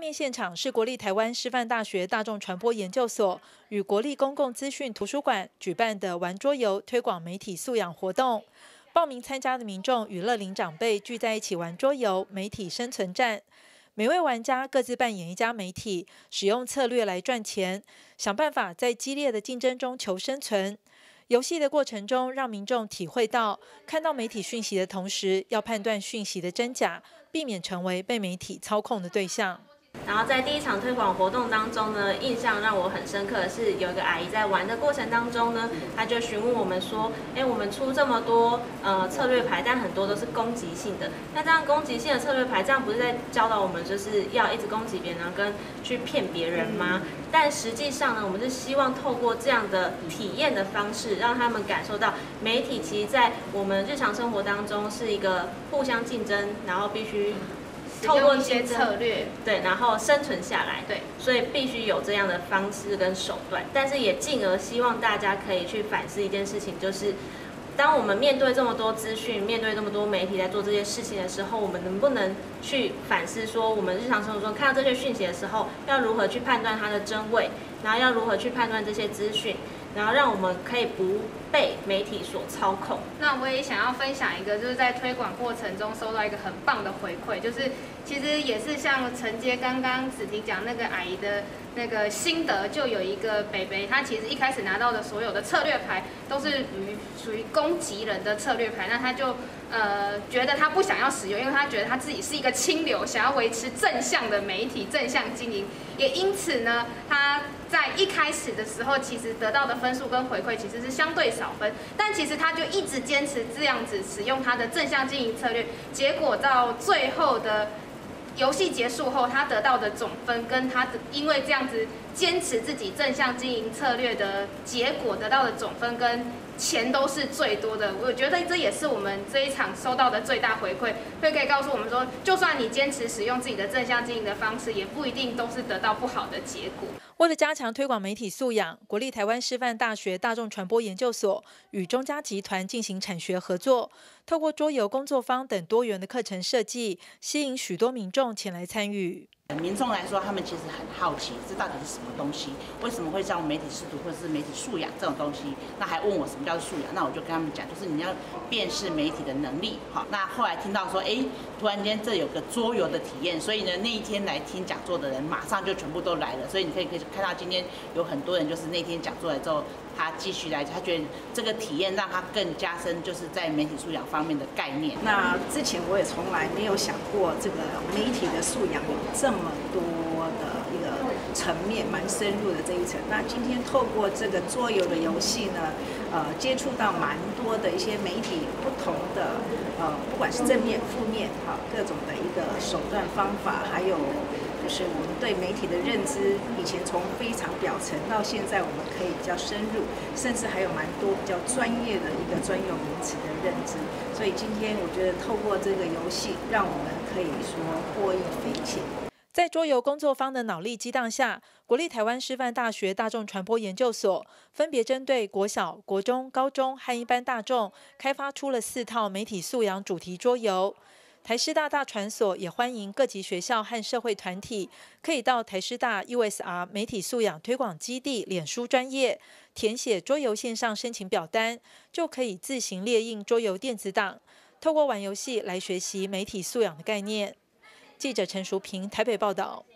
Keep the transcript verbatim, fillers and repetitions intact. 面现场是国立台湾师范大学大众传播研究所与国立公共资讯图书馆举办的玩桌游推广媒体素养活动。报名参加的民众与乐龄长辈聚在一起玩桌游媒体生存战。 每位玩家各自扮演一家媒体，使用策略来赚钱，想办法在激烈的竞争中求生存。游戏的过程中，让民众体会到，看到媒体讯息的同时，要判断讯息的真假，避免成为被媒体操控的对象。 然后在第一场推广活动当中呢，印象让我很深刻的是，有一个阿姨在玩的过程当中呢，她就询问我们说：“哎，我们出这么多呃策略牌，但很多都是攻击性的。那这样攻击性的策略牌，这样不是在教导我们就是要一直攻击别人跟去骗别人吗？但实际上呢，我们是希望透过这样的体验的方式，让他们感受到媒体其实在我们日常生活当中是一个互相竞争，然后必须。” 透过一些策略，对，然后生存下来，对，所以必须有这样的方式跟手段，但是也进而希望大家可以去反思一件事情，就是当我们面对这么多资讯，面对这么多媒体在做这些事情的时候，我们能不能去反思说，我们日常生活中看到这些讯息的时候，要如何去判断它的真伪，然后要如何去判断这些资讯。 然后让我们可以不被媒体所操控。那我也想要分享一个，就是在推广过程中收到一个很棒的回馈，就是其实也是像承接刚刚子婷讲那个阿姨的那个心得，就有一个北北，他其实一开始拿到的所有的策略牌都是属于属于攻击人的策略牌，那他就呃觉得他不想要使用，因为他觉得他自己是一个清流，想要维持正向的媒体、正向经营，也因此呢，他。 在一开始的时候，其实得到的分数跟回馈其实是相对少分，但其实他就一直坚持这样子使用他的正向经营策略，结果到最后的游戏结束后，他得到的总分跟他因为这样子坚持自己正向经营策略的结果得到的总分跟钱都是最多的。我觉得这也是我们这一场收到的最大回馈，会可以告诉我们说，就算你坚持使用自己的正向经营的方式，也不一定都是得到不好的结果。 为了加强推广媒体素养，国立台湾师范大学大众传播研究所与中嘉集团进行产学合作，透过桌游工作坊等多元的课程设计，吸引许多民众前来参与。民众来说，他们其实很好奇，这到底是什么东西？为什么会像媒体识读或者是媒体素养这种东西？那还问我什么叫素养？那我就跟他们讲，就是你要辨识媒体的能力。好，那后来听到说，哎，突然间这有个桌游的体验，所以呢，那一天来听讲座的人马上就全部都来了，所以你可以可以。 看到今天有很多人，就是那天讲座来之后，他继续来，他觉得这个体验让他更加深，就是在媒体素养方面的概念。那之前我也从来没有想过，这个媒体的素养有这么多的一个层面，蛮深入的这一层。那今天透过这个桌游的游戏呢，呃，接触到蛮多的一些媒体不同的，呃，不管是正面、负面，哈，各种的一个手段、方法，还有。 就是我们对媒体的认知，以前从非常表层到现在，我们可以比较深入，甚至还有蛮多比较专业的一个专有名词的认知。所以今天我觉得透过这个游戏，让我们可以说获益匪浅。在桌游工作坊的脑力激荡下，国立台湾师范大学大众传播研究所分别针对国小、国中、高中和一般大众，开发出了四套媒体素养主题桌游。 台师大大传所也欢迎各级学校和社会团体，可以到台师大 U S R 媒体素养推广基地脸书专页填写桌游线上申请表单，就可以自行列印桌游电子档，透过玩游戏来学习媒体素养的概念。记者陈淑萍台北报道。